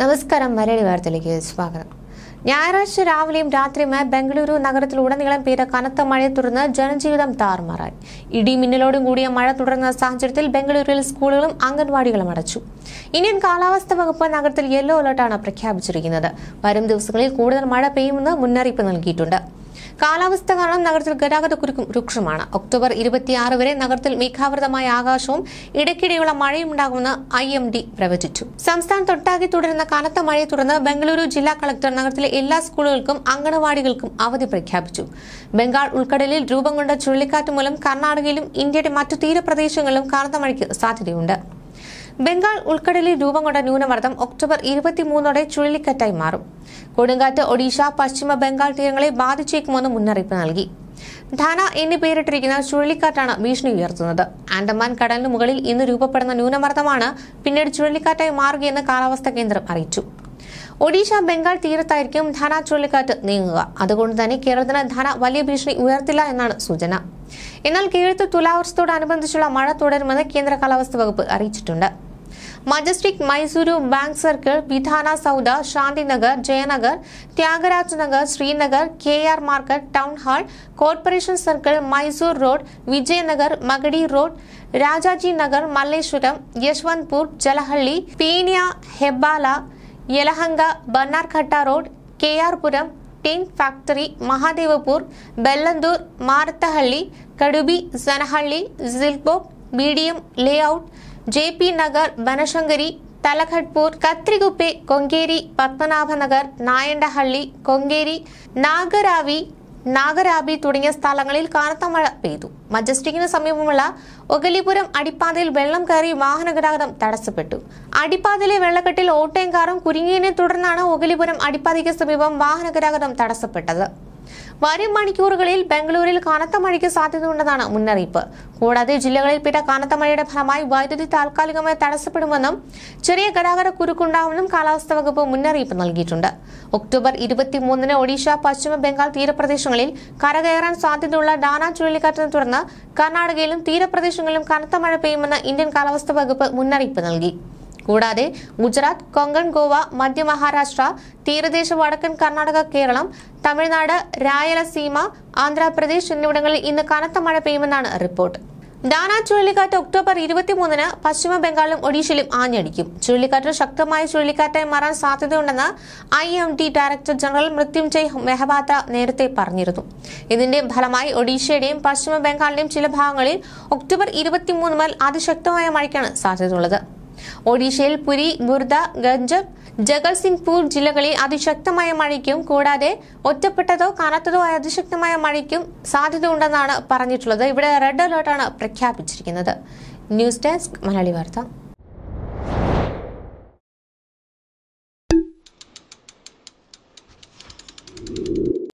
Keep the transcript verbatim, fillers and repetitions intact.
നമസ്കാരം മലയാളി വാർത്തയിലേക്ക് സ്വാഗതം. ഞായറാഴ്ച രാവിലെയും രാത്രിയുമായി ബംഗളൂരു നഗരത്തിലുടനീളം പെയ്ത കനത്ത മഴയെ തുടർന്ന് ജനജീവിതം താറുമാറായി. ഇടിമിന്നലോടും കൂടിയ മഴ തുടർന്ന സാഹചര്യത്തിൽ ബംഗളൂരുവിൽ സ്കൂളുകളും അംഗൻവാടികളും അടച്ചു. ഇന്ത്യൻ കാലാവസ്ഥാ വകുപ്പ് നഗരത്തിൽ യെല്ലോ അലർട്ടാണ് പ്രഖ്യാപിച്ചിരിക്കുന്നത്. വരും ദിവസങ്ങളിൽ കൂടുതൽ മഴ പെയ്യുമെന്ന് മുന്നറിയിപ്പ് നൽകിയിട്ടുണ്ട്. കാലാവസ്ഥ കാരണം നഗരത്തിൽ ഗതാഗതക്കുരുക്കും രൂക്ഷമാണ്. ഒക്ടോബർ ഇരുപത്തിയാറ് വരെ നഗരത്തിൽ മേഘാവൃതമായ ആകാശവും ഇടയ്ക്കിടെയുള്ള മഴയും ഉണ്ടാകുമെന്ന് ഐ എം ഡി പ്രവചിച്ചു. സംസ്ഥാനത്തൊട്ടാകെ തുടരുന്ന കനത്ത മഴയെ തുടർന്ന് ബംഗളൂരു ജില്ലാ കളക്ടർ നഗരത്തിലെ എല്ലാ സ്കൂളുകൾക്കും അംഗനവാടികൾക്കും അവധി പ്രഖ്യാപിച്ചു. ബംഗാൾ ഉൾക്കടലിൽ രൂപം കൊണ്ട ചുഴലിക്കാറ്റ് മൂലം കർണാടകയിലും ഇന്ത്യയുടെ മറ്റു തീരപ്രദേശങ്ങളിലും കനത്ത മഴയ്ക്ക് സാധ്യതയുണ്ട്. ബംഗാൾ ഉൾക്കടലിൽ രൂപം കൊണ്ട ന്യൂനമർദ്ദം ഒക്ടോബർ ഇരുപത്തിമൂന്നോടെ ചുഴലിക്കാറ്റായി മാറും. കൊടുങ്കാറ്റ് ഒഡീഷ പശ്ചിമ ബംഗാൾ തീരങ്ങളെ ബാധിച്ചേക്കുമെന്ന് മുന്നറിയിപ്പ് നൽകി. ധന എന്ന് പേരിട്ടിരിക്കുന്ന ചുഴലിക്കാറ്റാണ് ഭീഷണി ഉയർത്തുന്നത്. ആൻഡമാൻ കടലിന് മുകളിൽ ഇന്ന് രൂപപ്പെടുന്ന ന്യൂനമർദ്ദമാണ് പിന്നീട് ചുഴലിക്കാറ്റായി മാറുകയെന്ന് കാലാവസ്ഥാ കേന്ദ്രം അറിയിച്ചു. ഒഡീഷ ബംഗാൾ തീരത്തായിരിക്കും ധന ചുഴലിക്കാറ്റ് നീങ്ങുക. അതുകൊണ്ട് തന്നെ കേരളത്തിന് ധന വലിയ ഭീഷണി ഉയർത്തില്ല എന്നാണ് സൂചന. എന്നാൽ കേരളത്തിൽ തുലാവർഷത്തോടനുബന്ധിച്ചുള്ള മഴ തുടരുമെന്ന് കേന്ദ്ര കാലാവസ്ഥാ വകുപ്പ് അറിയിച്ചിട്ടുണ്ട്. Majestic, Mysuru, bank circle, Vidhana Soudha, Shantinagar, Jayanagar, Thyagaraj Nagar, Srinagar, K R market, town hall, corporation circle, Mysore road, Vijayanagar, Magadi road, Rajaji Nagar, Malleswaram, Yeshwantpur, Jalahalli, Peenya, ഹെബ്ബാല, Yelahanka, Bannerghatta road, K R Puram, tin factory, Mahadevapura, Bellandur, Marathahalli, Kadubeesanahalli, silk board, B D M layout, J P Nagar, Banashankari, Talaghattapura, Kathriguppe, Kengeri, Padmanabhanagar, Nayandahalli, Kengeri, Nagarbhavi Nagarbhavi തുടങ്ങിയ സ്ഥലങ്ങളിൽ കനത്ത മഴ പെയ്തു. മജസ്റ്റിക്കിന് സമീപമുള്ള ഒഗലിപുരം അടിപ്പാതയിൽ വെള്ളം കയറി വാഹന ഗതാഗതം തടസ്സപ്പെട്ടു. അടിപ്പാതയിലെ വെള്ളക്കെട്ടിൽ ഓട്ടയും കാറും കുരുങ്ങിയതിനെ തുടർന്നാണ് ഒഗലിപുരം അടിപ്പാതയ്ക്ക് സമീപം വാഹന ഗതാഗതം തടസ്സപ്പെട്ടത്. വരും മണിക്കൂറുകളിൽ ബംഗളൂരിൽ കനത്ത മഴയ്ക്ക് സാധ്യതയുണ്ടെന്നാണ് മുന്നറിയിപ്പ്. കൂടാതെ ജില്ലകളിൽ പെയ്ത കനത്ത മഴയുടെ ഫലമായി വൈദ്യുതി താൽക്കാലികമായി തടസ്സപ്പെടുമെന്നും ചെറിയ ഗതാഗത കുരുക്കുണ്ടാവുമെന്നും കാലാവസ്ഥാ വകുപ്പ് മുന്നറിയിപ്പ് നൽകിയിട്ടുണ്ട്. ഒക്ടോബർ ഇരുപത്തിമൂന്നിന് ഒഡീഷ പശ്ചിമ ബംഗാൾ തീരപ്രദേശങ്ങളിൽ കരകയറാൻ സാധ്യതയുള്ള ഡാന ചുഴലിക്കാറ്റിനെ തുടർന്ന് കർണാടകയിലും തീരപ്രദേശങ്ങളിലും കനത്ത മഴ പെയ്യുമെന്ന് ഇന്ത്യൻ കാലാവസ്ഥാ വകുപ്പ് മുന്നറിയിപ്പ് നൽകി. കൂടാതെ ഗുജറാത്ത്, കൊങ്കൺ ഗോവ, മധ്യ മഹാരാഷ്ട്ര, തീരദേശ വടക്കൻ കർണാടക, കേരളം, തമിഴ്നാട്, രായലസീമ, ആന്ധ്രാപ്രദേശ് എന്നിവിടങ്ങളിൽ ഇന്ന് കനത്ത മഴ പെയ്യുമെന്നാണ് റിപ്പോർട്ട്. ഡാന ചുഴലിക്കാറ്റ് ഒക്ടോബർ ഇരുപത്തിമൂന്നിന് പശ്ചിമ ബംഗാളിലും ഒഡീഷയിലും ആഞ്ഞടിക്കും. ചുഴലിക്കാറ്റ് ശക്തമായ ചുഴലിക്കാറ്റായി മാറാൻ സാധ്യതയുണ്ടെന്ന് I M D director general Mrutyunjay Mohapatra നേരത്തെ പറഞ്ഞിരുന്നു. ഇതിന്റെ ഫലമായി ഒഡീഷയുടെയും പശ്ചിമ ബംഗാളിലെയും ചില ഭാഗങ്ങളിൽ ഒക്ടോബർ ഇരുപത്തിമൂന്ന് മുതൽ അതിശക്തമായ മഴയ്ക്കാണ് സാധ്യതയുള്ളത്. ഒഡീഷയിൽ പുരി, ബുർദ, ഗഞ്ചബ്, ജഗത്സിംഗ്പൂർ ജില്ലകളിൽ അതിശക്തമായ മഴയ്ക്കും കൂടാതെ ഒറ്റപ്പെട്ടതോ കനത്തതോ ആയ അതിശക്തമായ മഴയ്ക്കും സാധ്യതയുണ്ടെന്നാണ് പറഞ്ഞിട്ടുള്ളത്. ഇവിടെ റെഡ് അലേർട്ടാണ് പ്രഖ്യാപിച്ചിരിക്കുന്നത്. ന്യൂസ് ഡെസ്ക് മലയാളി വാർത്ത.